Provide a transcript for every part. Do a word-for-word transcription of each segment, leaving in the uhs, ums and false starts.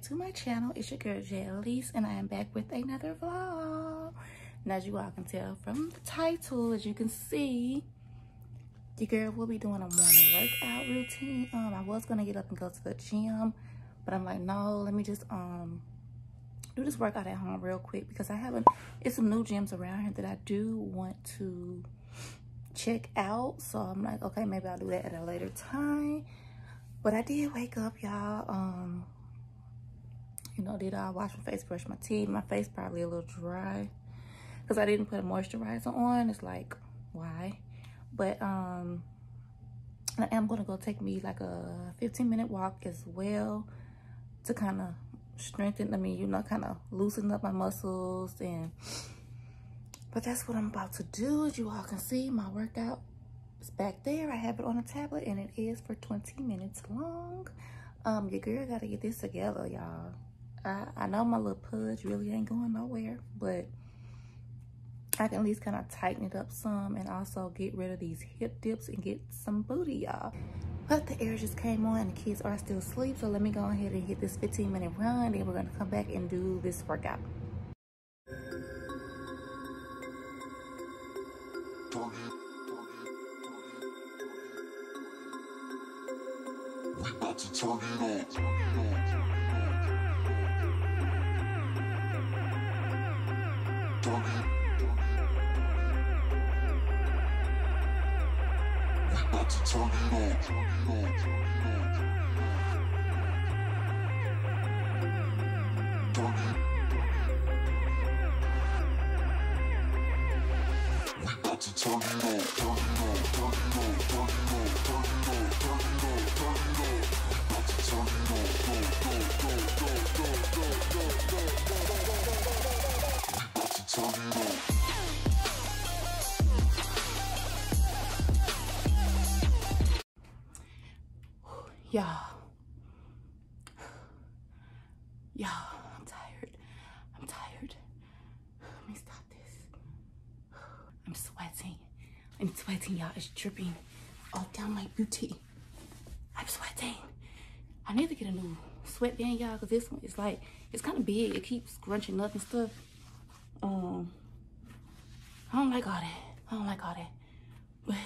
back to my channel. It's your girl J Alyce, and I am back with another vlog. Now, as you all can tell from the title, as you can see, your girl will be doing a morning workout routine. Um, I was gonna get up and go to the gym, but I'm like, no, let me just um do this workout at home real quick, because I haven't. It's some new gyms around here that I do want to check out. So I'm like, okay, maybe I'll do that at a later time. But I did wake up, y'all. Um, you know, did I wash my face, brush my teeth? My face probably a little dry because I didn't put a moisturizer on. It's like, why? But um, I am gonna go take me like a fifteen minute walk as well to kind of strengthen. I mean, you know, kind of loosen up my muscles. And but that's what I'm about to do. As you all can see, my workout. It's back there. I have it on a tablet, and it is for twenty minutes long. Um, your girl gotta get this together, y'all. I, I know my little pudge really ain't going nowhere, but I can at least kind of tighten it up some and also get rid of these hip dips and get some booty, y'all. But the air just came on and the kids are still asleep, so let me go ahead and hit this fifteen minute run, then we're gonna come back and do this workout. Target. We about to turn it up. Turn it. We about to turn it up. Turn it. We about to turn it up. Turn it up. Turn it up. Turn it up. Turn it up. Y'all, y'all, I'm tired. I'm tired. Let me stop this. I'm sweating. I'm sweating, y'all. It's dripping all down my booty. I'm sweating. I need to get a new sweatband, y'all, because this one is like, it's kind of big. It keeps scrunching up and stuff. Um, I don't like all that. I don't like all that. But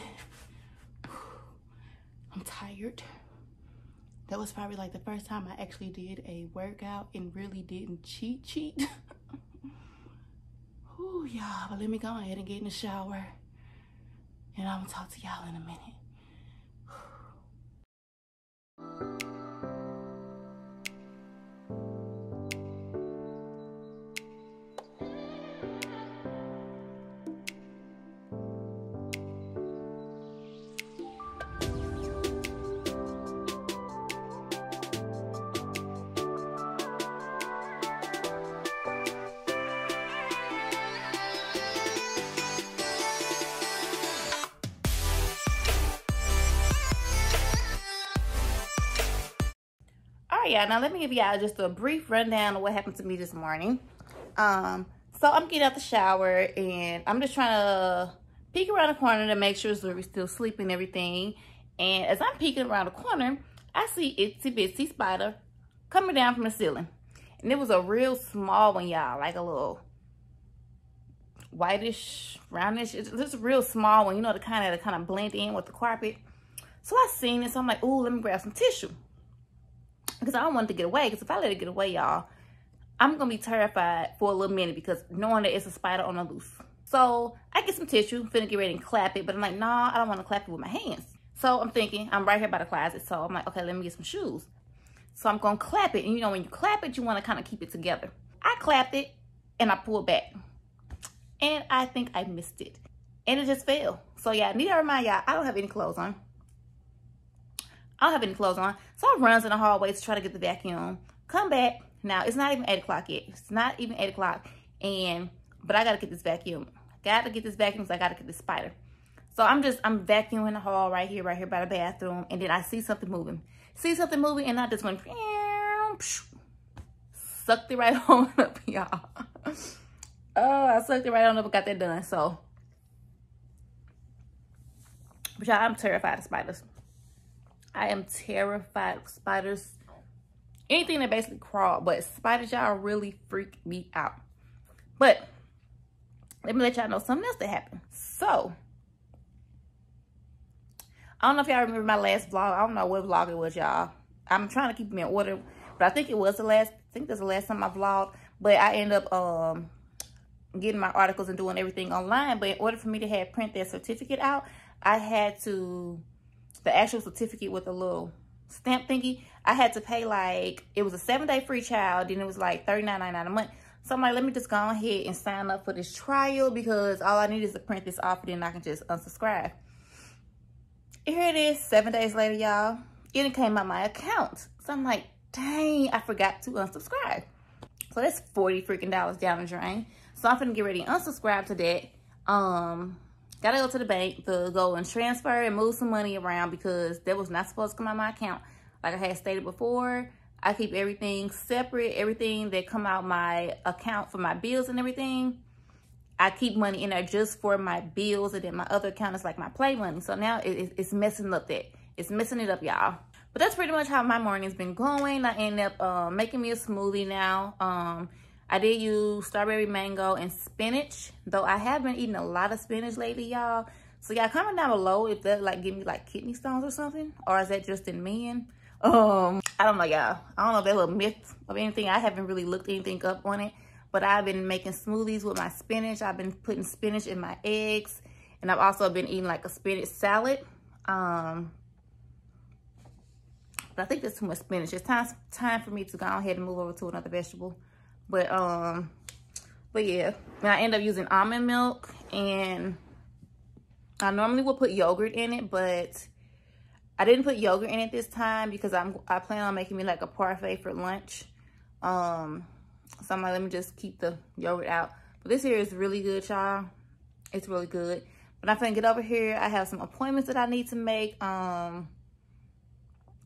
I'm tired. That was probably like the first time I actually did a workout and really didn't cheat cheat. Ooh, y'all, but let me go ahead and get in the shower, and I'm gonna talk to y'all in a minute. Yeah, now let me give y'all just a brief rundown of what happened to me this morning. Um, so I'm getting out the shower, and I'm just trying to peek around the corner to make sure Zuri's still sleeping and everything. And as I'm peeking around the corner, I see itsy bitsy spider coming down from the ceiling. And it was a real small one, y'all, like a little whitish, roundish. It's just a real small one, you know, the kind that kind of blend in with the carpet. So I seen it, so I'm like, ooh, let me grab some tissue, because I don't want it to get away. Because if I let it get away, y'all, I'm going to be terrified for a little minute, because knowing that it's a spider on the loose. So I get some tissue. I'm finna get ready and clap it. But I'm like, nah, I don't want to clap it with my hands. So I'm thinking, I'm right here by the closet. So I'm like, okay, let me get some shoes. So I'm going to clap it. And you know, when you clap it, you want to kind of keep it together. I clapped it and I pulled back. And I think I missed it. And it just fell. So yeah, I need to remind y'all, I don't have any clothes on. I don't have any clothes on. So I runs in the hallway to try to get the vacuum. Come back. Now, it's not even eight o'clock yet. It's not even eight o'clock. And, but I got to get this vacuum. I got to get this vacuum, so I got to get this spider. So I'm just, I'm vacuuming the hall right here, right here by the bathroom. And then I see something moving. See something moving, and I just went, sucked it right on up, y'all. Oh, I sucked it right on up and got that done. So, but y'all, I'm terrified of spiders. I am terrified of spiders. anything that basically crawled. But spiders, y'all really freak me out. But let me let y'all know something else that happened. So I don't know if y'all remember my last vlog. I don't know what vlog it was, y'all. I'm trying to keep them in order, but I think it was the last. I think that's the last time I vlogged. But I end up um getting my articles and doing everything online. But in order for me to have print that certificate out, I had to the actual certificate with a little stamp thingy. I had to pay, like, it was a seven day free trial. Then it was like thirty-nine ninety-nine a month. So I'm like, let me just go ahead and sign up for this trial, because all I need is to print this off and then I can just unsubscribe. Here it is, seven days later, y'all. It came out my account. So I'm like, dang, I forgot to unsubscribe. So that's forty freaking dollars down the drain. So I'm finna get ready to unsubscribe to that. Um, gotta go to the bank to go and transfer and move some money around, because that was not supposed to come out my account. Like I had stated before, I keep everything separate. Everything that come out my account for my bills and everything, I keep money in there just for my bills. And then my other account is like my play money. So now it, it's messing up that. It's messing it up, y'all. But that's pretty much how my morning's been going. I end up uh, making me a smoothie now. Um, I did use strawberry, mango, and spinach. Though I have been eating a lot of spinach lately, y'all. So y'all comment down below if that like give me like kidney stones or something. Or is that just in men? Um, I don't know, y'all. I don't know if that little myth of anything. I haven't really looked anything up on it, but I've been making smoothies with my spinach. I've been putting spinach in my eggs, and I've also been eating like a spinach salad. Um, but I think there's too much spinach. It's time time for me to go ahead and move over to another vegetable. But um, but yeah, and I end up using almond milk, and I normally would put yogurt in it, but I didn't put yogurt in it this time because I'm, I plan on making me like a parfait for lunch. Um, so I'm like, let me just keep the yogurt out. But this here is really good, y'all. It's really good. But I'm finna get over here. I have some appointments that I need to make. Um,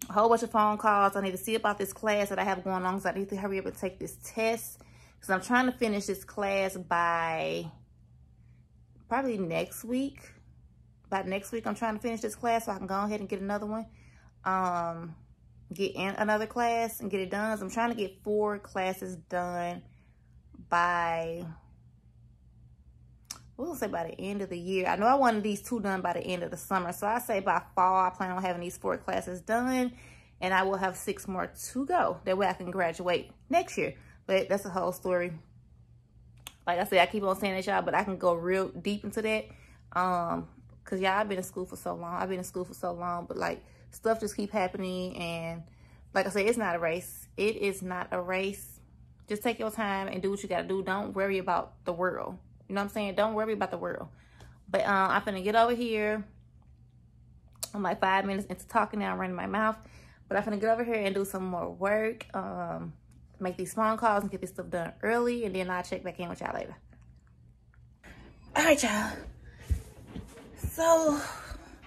a whole bunch of phone calls. I need to see about this class that I have going on, because I need to hurry up and take this test. Because I'm trying to finish this class by probably next week. By next week, I'm trying to finish this class so I can go ahead and get another one. Um, get in another class and get it done. So I'm trying to get four classes done by, we'll say by the end of the year. I know I wanted these two done by the end of the summer. So I say by fall, I plan on having these four classes done. And I will have six more to go. That way I can graduate next year. But that's a whole story. Like I said, I keep on saying that, y'all. But I can go real deep into that. Um... Cause y'all, I've been in school for so long. I've been in school for so long, but like stuff just keep happening. And like I said, it's not a race. It is not a race. Just take your time and do what you gotta do. Don't worry about the world. You know what I'm saying? Don't worry about the world. But um, I'm finna get over here. I'm like five minutes into talking now, I'm running my mouth. But I'm finna get over here and do some more work. Um, make these phone calls and get this stuff done early. And then I'll check back in with y'all later. All right, y'all. So,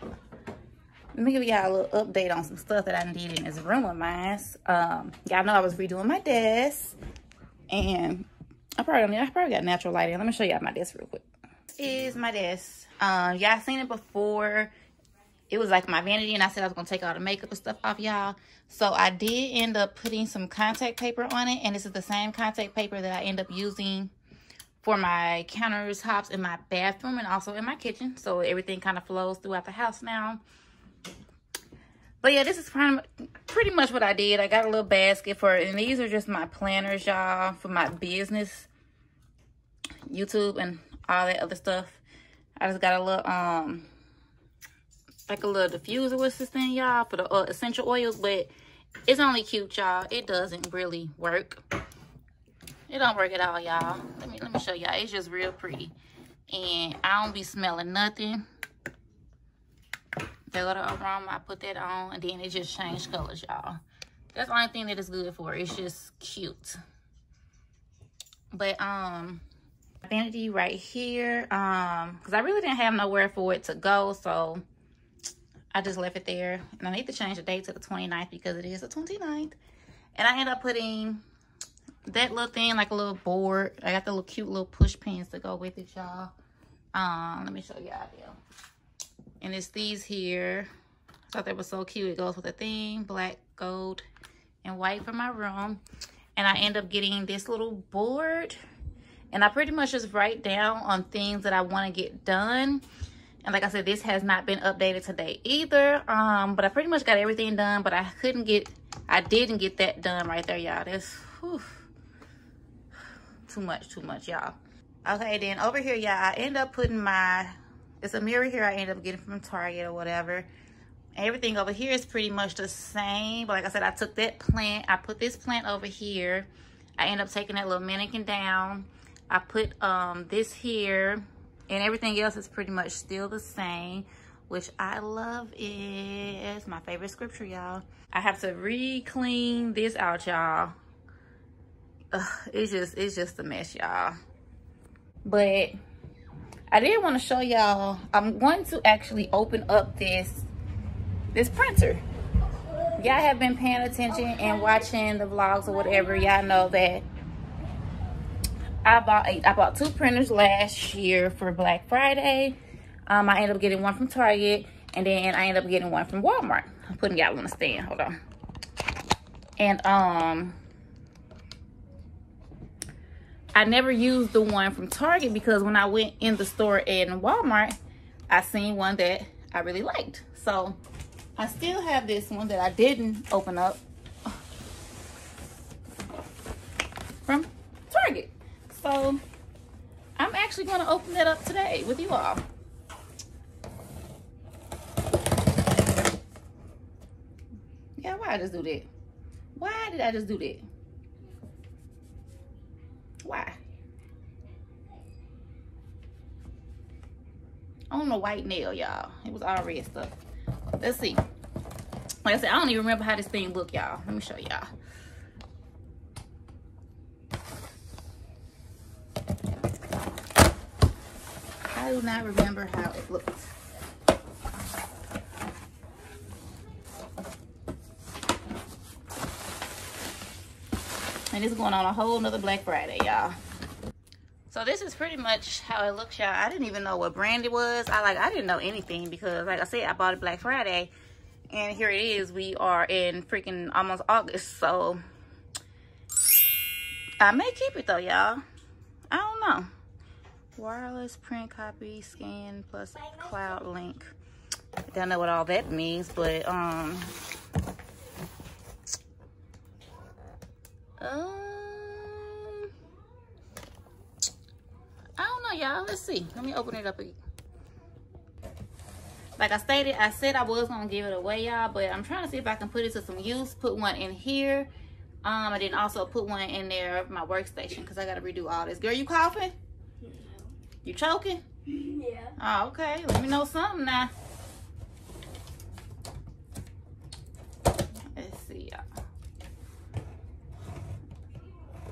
let me give y'all a little update on some stuff that I did in this room of mine. Um, y'all know I was redoing my desk, and I probably I probably got natural lighting. Let me show y'all my desk real quick. This is my desk. Um, y'all seen it before. It was like my vanity, and I said I was gonna take all the makeup and stuff off, y'all. So I did end up putting some contact paper on it, and this is the same contact paper that I end up using for my countertops in my bathroom and also in my kitchen. So everything kind of flows throughout the house now. But yeah, this is pretty much what I did. I got a little basket for it. And these are just my planners, y'all, for my business, YouTube, and all that other stuff. I just got a little, um, like a little diffuser. What's this thing, y'all? For the uh, essential oils. But it's only cute, y'all. It doesn't really work. It don't work at all, y'all. Let me let me show y'all. It's just real pretty. And I don't be smelling nothing. They go to aroma, I put that on, and then it just changed colors, y'all. That's the only thing that it's good for. It's just cute. But um vanity right here. Um, because I really didn't have nowhere for it to go, so I just left it there. And I need to change the date to the twenty-ninth because it is the twenty-ninth. And I end up putting that little thing, like a little board. I got the little cute little push pins to go with it, y'all. Um, let me show y'all. And it's these here. I thought they were so cute. It goes with a thing, black, gold, and white for my room. And I end up getting this little board. And I pretty much just write down on things that I want to get done. And like I said, this has not been updated today either. Um, but I pretty much got everything done. But I couldn't get, I didn't get that done right there, y'all. That's whew, too much, too much, y'all. Okay, then over here, y'all, I end up putting my, it's a mirror here I end up getting from Target or whatever. Everything over here is pretty much the same. But like I said, I took that plant. I put this plant over here. I end up taking that little mannequin down. I put um, this here. And everything else is pretty much still the same, which I love it. It's my favorite scripture, y'all. I have to re-clean this out, y'all. It's just, it's just a mess, y'all. But I did want to show y'all, I'm going to actually open up this, this printer. Y'all have been paying attention and watching the vlogs or whatever. Y'all know that I bought eight, I bought two printers last year for Black Friday. Um, I ended up getting one from Target, and then I ended up getting one from Walmart. I'm putting y'all on the stand. Hold on. And um, I never used the one from Target because when I went in the store in Walmart, I seen one that I really liked. So I still have this one that I didn't open up from Target. So, I'm actually going to open that up today with you all. Yeah, why did I just do that? Why did I just do that? Why? On the white nail, y'all. It was all red stuff. Let's see. Like I said, I don't even remember how this thing looked, y'all. Let me show y'all. I do not remember how it looked. And it's going on a whole nother Black Friday, y'all. So this is pretty much how it looks, y'all. I didn't even know what brand it was. I like I didn't know anything because like I said, I bought it Black Friday. And here it is. We are in freaking almost August. So I may keep it though, y'all. I don't know. Wireless print copy scan plus cloud link. I don't know what all that means, but um um I don't know, y'all. Let's see. Let me open it up again. Like I stated, I said I was gonna give it away, y'all, but I'm trying to see if I can put it to some use. Put one in here. Um, I didn't also put one in there my workstation because I gotta redo all this. Girl, you coughing? You choking? Yeah. Oh, okay. Let me know something now. Let's see, y'all.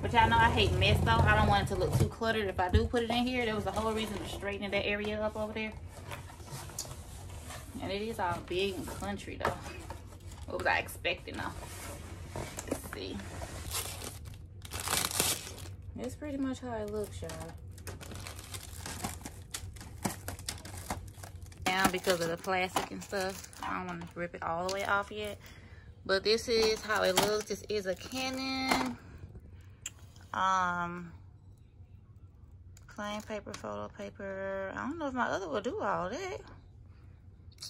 But y'all know I hate mess, though. I don't want it to look too cluttered. If I do put it in here, there was a whole reason to straighten that area up over there. And it is all big and country, though. What was I expecting, though? Let's see. That's pretty much how it looks, y'all. Because of the plastic and stuff, I don't want to rip it all the way off yet, but this is how it looks. This is a Canon um plain paper, photo paper. I don't know if my other will do all that.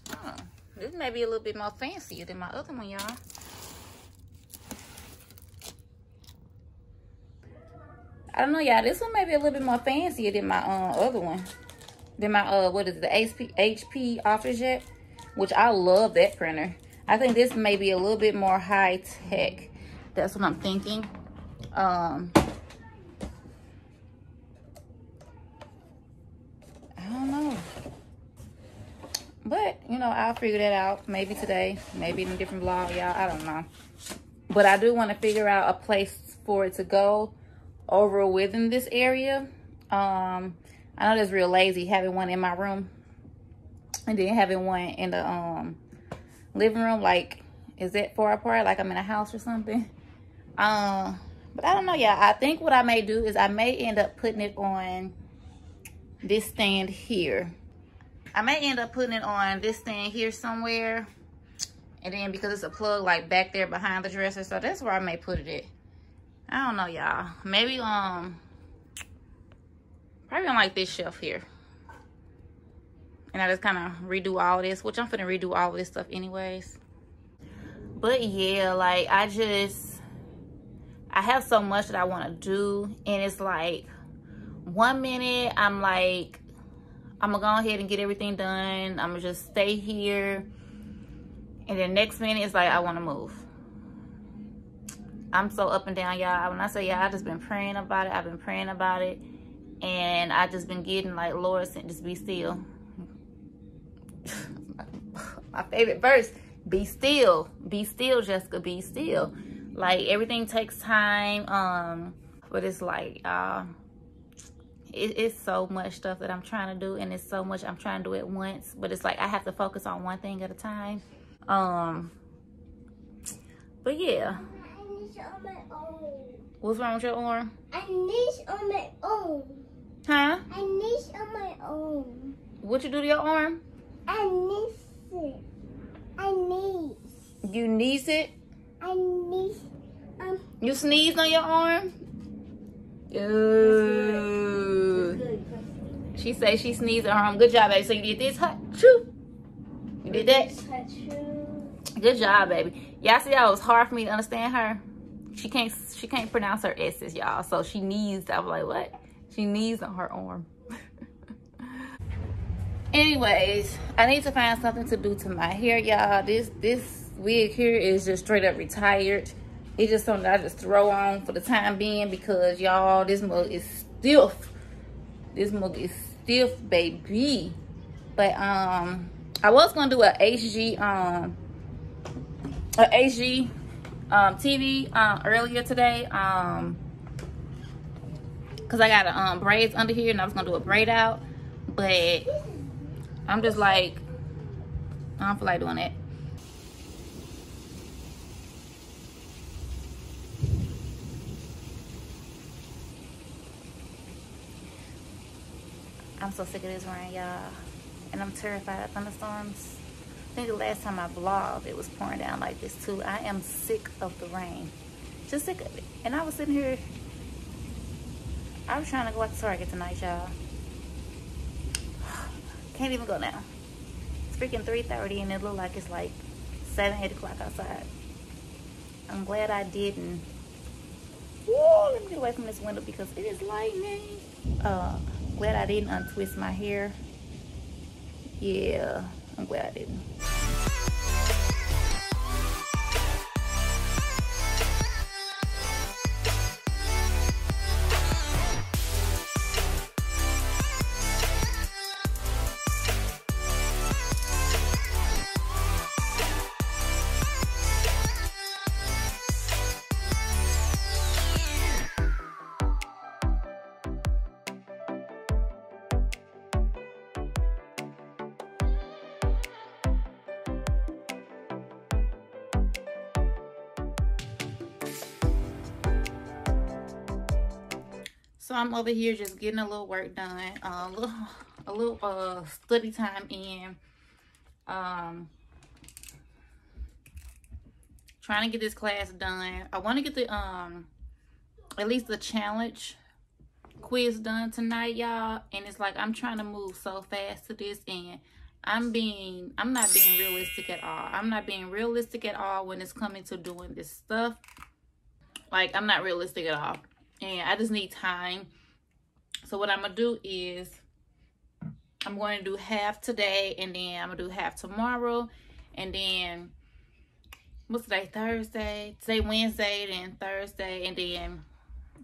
Huh. This may be a little bit more fancier than my other one, y'all. I don't know, y'all, this one may be a little bit more fancier than my um, other one. Then my, uh, what is it, the H P OfficeJet, which I love that printer. I think this may be a little bit more high-tech. That's what I'm thinking. Um, I don't know. But, you know, I'll figure that out. Maybe today, maybe in a different vlog, y'all. I don't know. But I do want to figure out a place for it to go over within this area. Um... I know that's real lazy, having one in my room and then having one in the um, living room. Like, is that far apart? Like I'm in a house or something? Uh, but I don't know, y'all. I think what I may do is I may end up putting it on this stand here. I may end up putting it on this stand here somewhere. And then because it's a plug like back there behind the dresser, so that's where I may put it at. I don't know, y'all. Maybe um probably on like this shelf here. And I just kind of redo all this, which I'm finna redo all this stuff anyways. But yeah, like I just, I have so much that I want to do. And it's like one minute I'm like, I'm gonna go ahead and get everything done. I'm gonna just stay here. And then next minute it's like, I want to move. I'm so up and down, y'all. When I say y'all, I've just been praying about it. I've been praying about it. And I just been getting like, Lord, just be still. My favorite verse, be still, be still, Jessica, be still. Like everything takes time, um but it's like uh it, it's so much stuff that I'm trying to do, and it's so much I'm trying to do at once, but it's like I have to focus on one thing at a time. Um but yeah, I need you on my own. What's wrong with your arm? I need you on my own. Huh? I need you on my own. What you do to your arm? I need it. I need. You need it? I need. Um, you sneezed on your arm? Ooh. She say she sneezed on her arm. Good job, baby. So you did this, hot true. You did that. Good job, baby. Y'all see, that was hard for me to understand her. She can't. She can't pronounce her s's, y'all. So she sneezed. I was like, what? She sneezed on her arm. Anyways, I need to find something to do to my hair, y'all. This this wig here is just straight up retired. It's just something that I just throw on for the time being because, y'all, this mug is stiff. This mug is stiff, baby. But um, I was gonna do a H G um a H G um T V um earlier today um because I got um braids under here and I was gonna do a braid out, but I'm just like, I don't feel like doing it. I'm so sick of this rain, y'all. And I'm terrified of thunderstorms. I think the last time I vlogged, it was pouring down like this too. I am sick of the rain. Just sick of it. And I was sitting here, I was trying to go out to Target tonight, y'all. Can't even go now. It's freaking three thirty and it look like it's like seven, eight o'clock outside. I'm glad I didn't. Whoa, let me get away from this window because it is lightning. Uh, glad I didn't untwist my hair. Yeah, I'm glad I didn't. So I'm over here just getting a little work done, uh, a little, a little uh, study time in. Um, trying to get this class done. I want to get the um, at least the challenge quiz done tonight, y'all. And it's like I'm trying to move so fast to this, and I'm being, I'm not being realistic at all. I'm not being realistic at all when it's coming to doing this stuff. Like I'm not realistic at all. And I just need time. So what I'm going to do is I'm going to do half today. And then I'm going to do half tomorrow. And then, what's today? Thursday. Today, Wednesday. Then Thursday. And then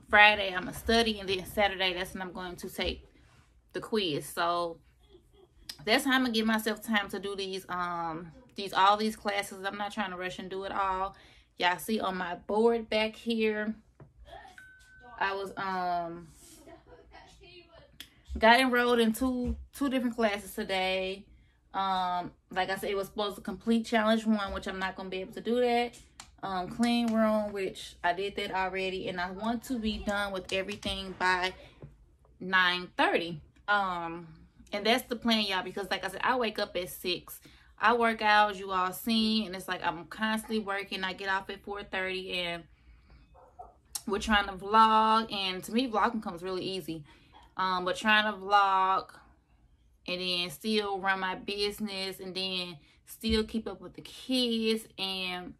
Friday, I'm going to study. And then Saturday, that's when I'm going to take the quiz. So that's how I'm going to give myself time to do these, um, these all these classes. I'm not trying to rush and do it all. Y'all see on my board back here, I was um got enrolled in two two different classes today. Um, like I said, it was supposed to complete challenge one, which I'm not gonna be able to do that. Um, clean room, which I did that already, and I want to be done with everything by nine thirty. Um, and that's the plan, y'all, because like I said, I wake up at six. I work out, you all seen, and it's like I'm constantly working. I get off at four thirty and we're trying to vlog, and to me vlogging comes really easy. Um, but trying to vlog and then still run my business and then still keep up with the kids and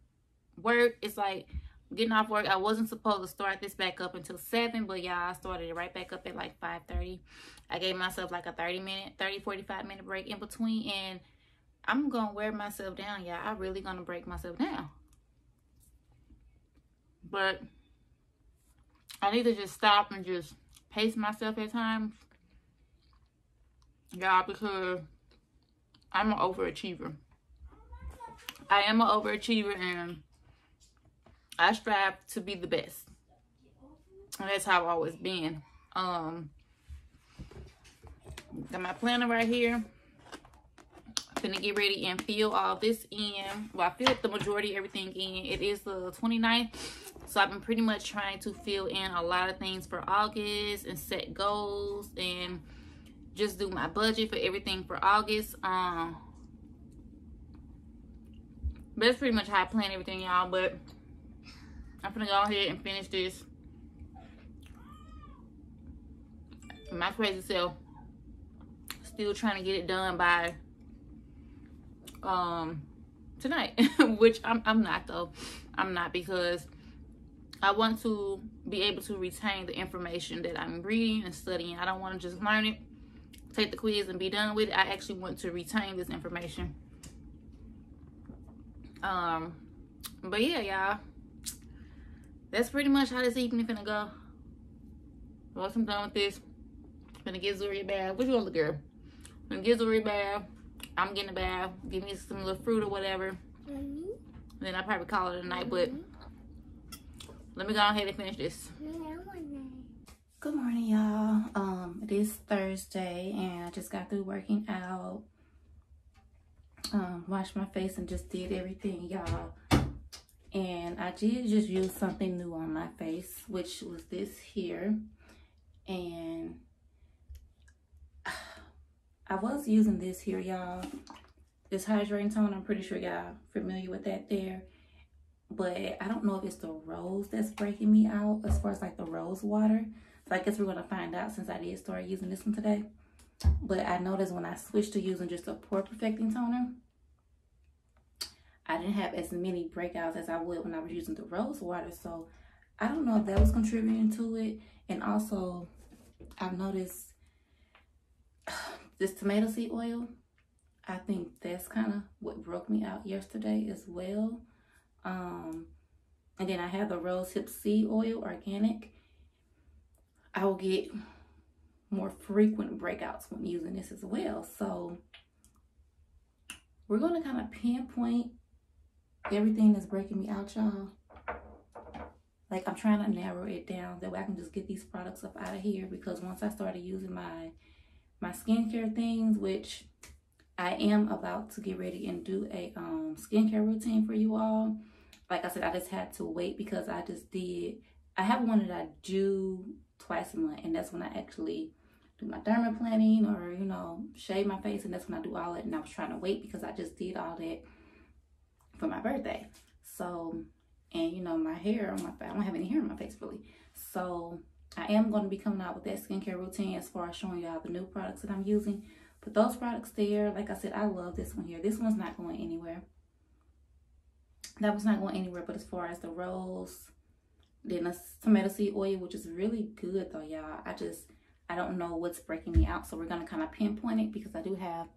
work. It's like getting off work. I wasn't supposed to start this back up until seven, but y'all, I started it right back up at like five thirty. I gave myself like a thirty minute, thirty, forty-five minute break in between, and I'm gonna wear myself down, y'all. I'm really gonna break myself down. But I need to just stop and just pace myself at times, y'all, because I'm an overachiever. I am an overachiever, and I strive to be the best. And that's how I've always been. Um, got my planner right here. Gonna get ready and fill all this in. Well, I filled the majority of everything in. It is the twenty-ninth, so I've been pretty much trying to fill in a lot of things for August and set goals and just do my budget for everything for August. Um, but that's pretty much how I plan everything, y'all. But I'm gonna go ahead and finish this. My crazy self still trying to get it done by um tonight which I'm, I'm not though I'm not because I want to be able to retain the information that I'm reading and studying. I don't want to just learn it, take the quiz and be done with it. I actually want to retain this information. Um but yeah, y'all, that's pretty much how this evening finna go. Once I'm done with this, I'm gonna get Zuri a bath. What you want, girl? I'm gonna get Zuri a bath. I'm getting a bath, give me some little fruit or whatever. Mm-hmm. Then I probably call it a night, mm-hmm. But let me go ahead and finish this. Good morning, y'all. Um, it is Thursday, and I just got through working out, um, washed my face, and just did everything, y'all. And I did just use something new on my face, which was this here, and I was using this here, y'all. This hydrating tone, I'm pretty sure y'all familiar with that there. But I don't know if it's the rose that's breaking me out as far as like the rose water. So I guess we're gonna find out since I did start using this one today. But I noticed when I switched to using just a pore perfecting toner, I didn't have as many breakouts as I would when I was using the rose water. So I don't know if that was contributing to it. And also, I've noticed this tomato seed oil, I think that's kind of what broke me out yesterday as well. Um, and then I have the rosehip seed oil, organic. I will get more frequent breakouts when using this as well. So we're going to kind of pinpoint everything that's breaking me out, y'all. Like, I'm trying to narrow it down. That way I can just get these products up out of here, because once I started using my my skincare things, which I am about to get ready and do a um skincare routine for you all. Like I said, I just had to wait because I just did I have one that I do twice a month, and that's when I actually do my dermaplaning or, you know, shave my face, and that's when I do all that. And I was trying to wait because I just did all that for my birthday. So, and you know, my hair on my face, I don't have any hair on my face really. So I am going to be coming out with that skincare routine as far as showing y'all the new products that I'm using. But those products there, like I said, I love this one here. This one's not going anywhere. That one's not going anywhere. But as far as the rose, then the tomato seed oil, which is really good though, y'all. I just, I don't know what's breaking me out. So we're going to kind of pinpoint it, because I do have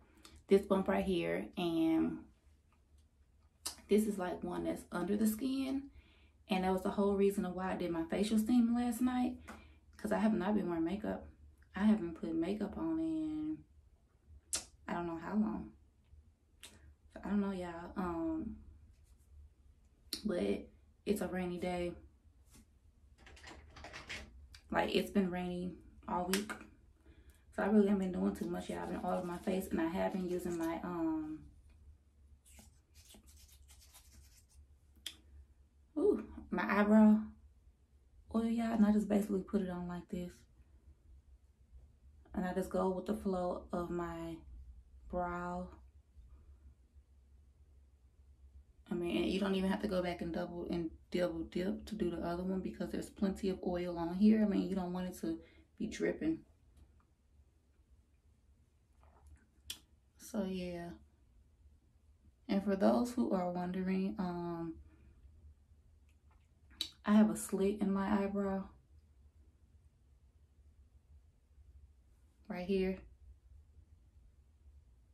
this bump right here. And this is like one that's under the skin. And that was the whole reason of why I did my facial steam last night, because I have not been wearing makeup. I haven't put makeup on in I don't know how long. So I don't know, y'all. Um, but it's a rainy day. Like, it's been rainy all week. So I really haven't been doing too much, y'all. I've been all over my face, and I have been using my um ooh, my eyebrow oil, y'all, and I just basically put it on like this, and I just go with the flow of my brow I mean, you don't even have to go back and double and double dip to do the other one because there's plenty of oil on here. I mean, you don't want it to be dripping. So yeah. And for those who are wondering, um, I have a slit in my eyebrow right here.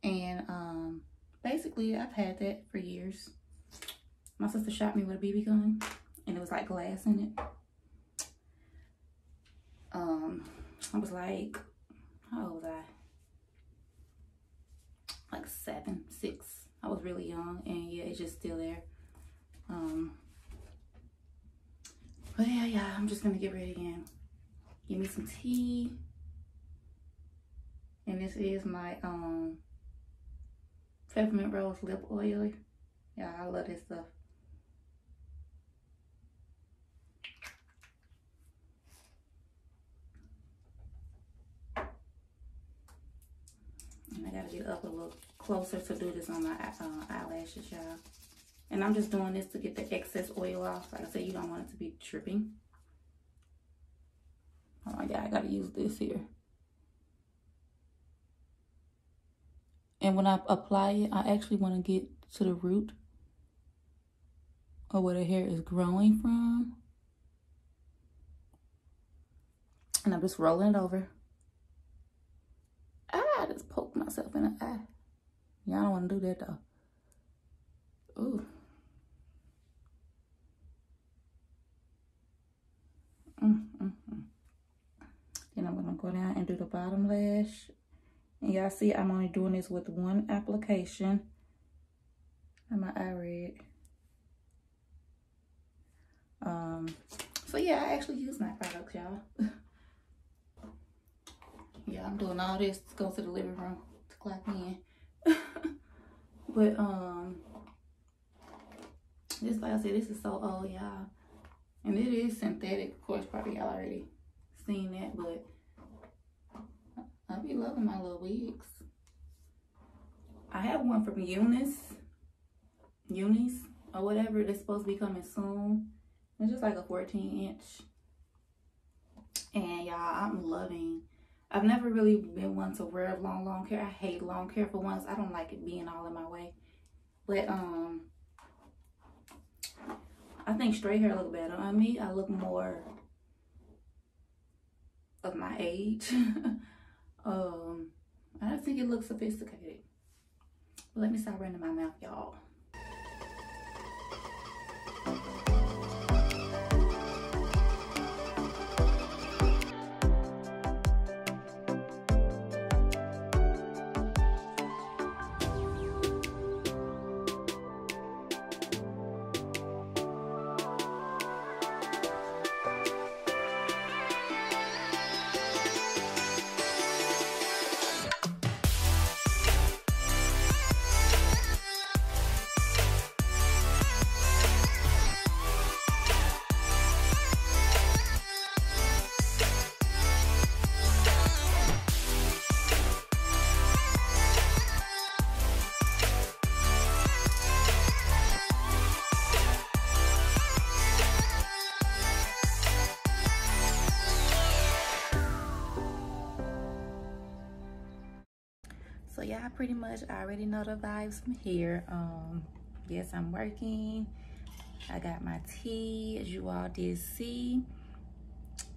And um, basically I've had that for years. My sister shot me with a B B gun and it was like glass in it. Um, I was like, how old was I? Like seven, six. I was really young, and yeah, it's just still there. Um, but yeah, yeah, I'm just gonna get ready again. Give me some tea. And this is my um, peppermint rose lip oil. Yeah, I love this stuff. And I gotta get up a little closer to do this on my uh, eyelashes, y'all. And I'm just doing this to get the excess oil off. Like I said, you don't want it to be dripping. Oh yeah, I gotta use this here. And when I apply it, I actually want to get to the root or where the hair is growing from. And I'm just rolling it over. I just poked myself in the eye. Y'all don't want to do that though. Ooh. Mm-mm-mm. Then I'm going to go down and do the bottom lash. And y'all see I'm only doing this with one application. And my eye red. Um, so yeah, I actually use my products, y'all. Yeah, I'm doing all this to go to the living room to clock in. But, um, just like I said, this is so old, y'all. And it is synthetic, of course, probably y'all already seen that, but I be loving my little wigs. I have one from Eunice, Eunice, or whatever, that's supposed to be coming soon. It's just like a fourteen inch. And y'all, I'm loving. I've never really been one to wear long, long hair. I hate long hair for once. I don't like it being all in my way. But, um, I think straight hair look better on me. I look more of my age. um, I don't think it looks sophisticated. But let me stop running my mouth, y'all. Yeah, pretty much I already know the vibes from here. Um yes, I'm working. I got my tea, as you all did see,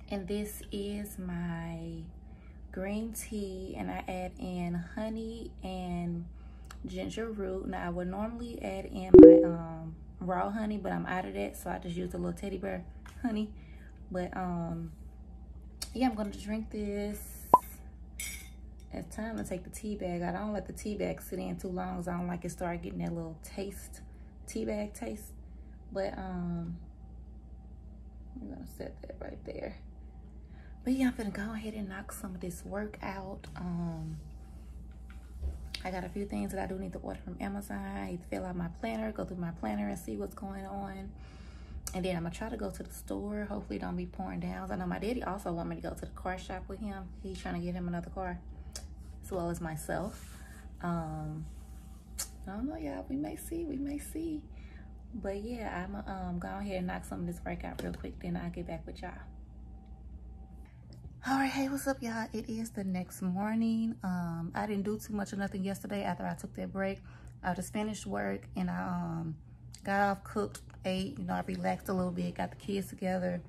and this is my green tea, and I add in honey and ginger root. Now I would normally add in my um raw honey, but I'm out of that, so I just use a little teddy bear honey. But um yeah, I'm gonna drink this. It's time to take the tea bag. I don't let the tea bag sit in too long because I don't like it start getting that little taste, tea bag taste. But um, I'm gonna set that right there. But yeah, I'm gonna go ahead and knock some of this work out. Um, I got a few things that I do need to order from Amazon. I need to fill out my planner, go through my planner and see what's going on. And then I'm gonna try to go to the store. Hopefully it don't be pouring down. I know my daddy also want me to go to the car shop with him. He's trying to get him another car. As well as myself. um I don't know, y'all, we may see we may see But yeah, I'm gonna um, go ahead and knock some of this workout real quick, then I'll get back with y'all. All right, hey, what's up, y'all? It is the next morning. Um, I didn't do too much or nothing yesterday after I took that break. I just finished work and I um, got off, cooked, ate, you know, I relaxed a little bit, got the kids together,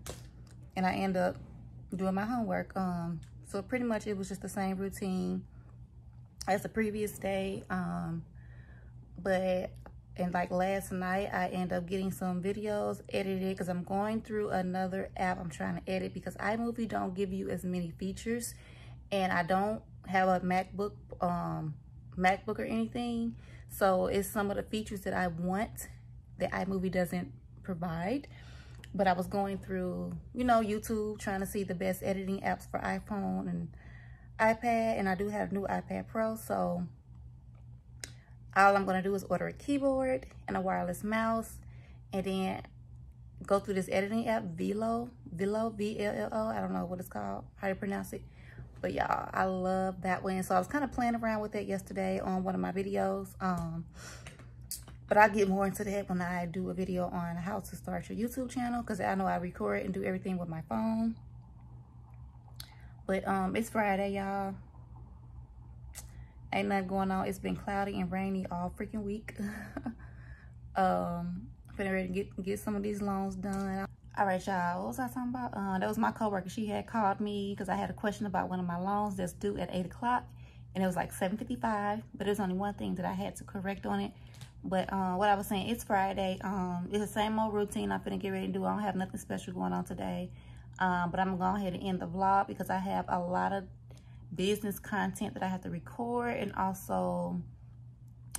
and I ended up doing my homework. Um, so pretty much it was just the same routine as the previous day. Um, but and like last night, I ended up getting some videos edited because I'm going through another app I'm trying to edit, because iMovie don't give you as many features, and I don't have a MacBook, um, MacBook or anything. So it's some of the features that I want that iMovie doesn't provide. But I was going through, you know, YouTube, trying to see the best editing apps for iPhone and iPad, and I do have a new iPad Pro, so all I'm gonna do is order a keyboard and a wireless mouse, and then go through this editing app, Vllo, Vllo, V L L O. I don't know what it's called, how you pronounce it, but y'all, I love that one. So I was kind of playing around with that yesterday on one of my videos. Um, but I'll get more into that when I do a video on how to start your YouTube channel, because I know I record and do everything with my phone. But um, it's Friday, y'all. Ain't nothing going on. It's been cloudy and rainy all freaking week. um, I'm getting ready to get, get some of these loans done. All right, y'all. What was I talking about? Uh, that was my coworker. She had called me because I had a question about one of my loans that's due at eight o'clock. And it was like seven fifty-five. But there's only one thing that I had to correct on it. But uh, what I was saying, it's Friday. Um, it's the same old routine I'm finna get ready to do. I don't have nothing special going on today. Um, but I'm going to go ahead and end the vlog because I have a lot of business content that I have to record, and also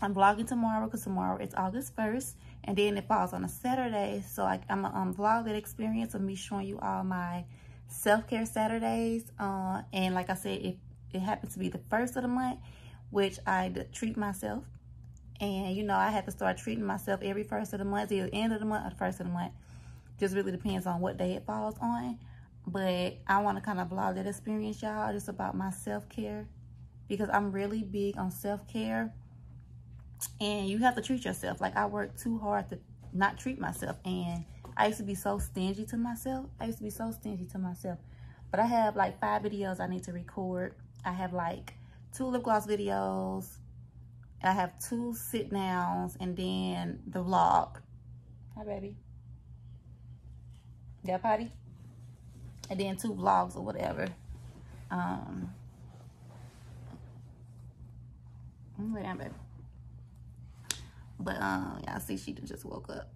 I'm vlogging tomorrow because tomorrow it's August first, and then it falls on a Saturday, so I, I'm gonna um, vlog that experience of me showing you all my self-care Saturdays. Uh, and like I said, it, it happens to be the first of the month, which I treat myself, and you know I have to start treating myself every first of the month, either the end of the month or the first of the month, just really depends on what day it falls on. But I want to kind of vlog that experience, y'all, just about my self-care, because I'm really big on self-care, and you have to treat yourself. Like, I worked too hard to not treat myself, and I used to be so stingy to myself. I used to be so stingy to myself. But I have, like, five videos I need to record. I have, like, two lip gloss videos. I have two sit-downs, and then the vlog. Hi, baby. Yeah, potty? And then two vlogs or whatever. Um, lay down, baby. But um, y'all see, she just woke up.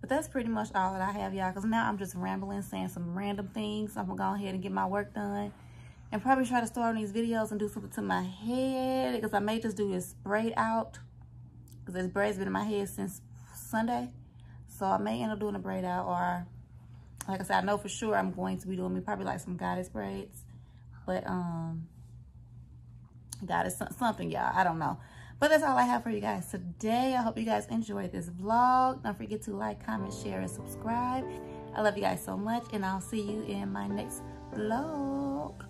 But that's pretty much all that I have, y'all. Cause now I'm just rambling, saying some random things. I'm gonna go ahead and get my work done, and probably try to start on these videos and do something to my head, because I may just do this braid out, cause this braid's been in my head since Sunday. So I may end up doing a braid out, or like I said, I know for sure I'm going to be doing me probably like some goddess braids. But, um, goddess something, y'all. I don't know. But that's all I have for you guys today. I hope you guys enjoyed this vlog. Don't forget to like, comment, share, and subscribe. I love you guys so much. And I'll see you in my next vlog.